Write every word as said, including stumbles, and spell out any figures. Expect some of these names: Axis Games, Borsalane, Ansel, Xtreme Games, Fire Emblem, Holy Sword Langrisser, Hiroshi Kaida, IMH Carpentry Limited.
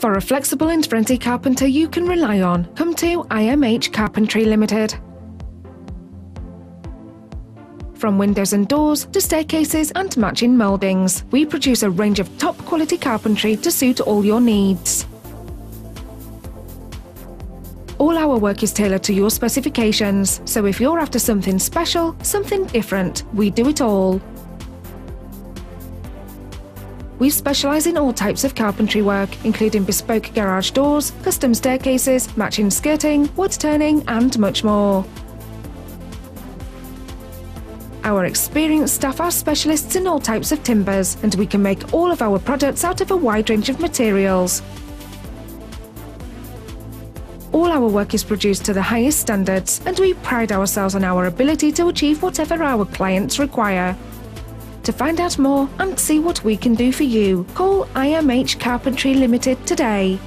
For a flexible and friendly carpenter you can rely on, come to I M H Carpentry Limited. From windows and doors to staircases and matching mouldings, we produce a range of top quality carpentry to suit all your needs. All our work is tailored to your specifications, so if you're after something special, something different, we do it all. We specialise in all types of carpentry work, including bespoke garage doors, custom staircases, matching skirting, wood turning and much more. Our experienced staff are specialists in all types of timbers, and we can make all of our products out of a wide range of materials. All our work is produced to the highest standards, and we pride ourselves on our ability to achieve whatever our clients require. To find out more and see what we can do for you, call I M H Carpentry Limited today.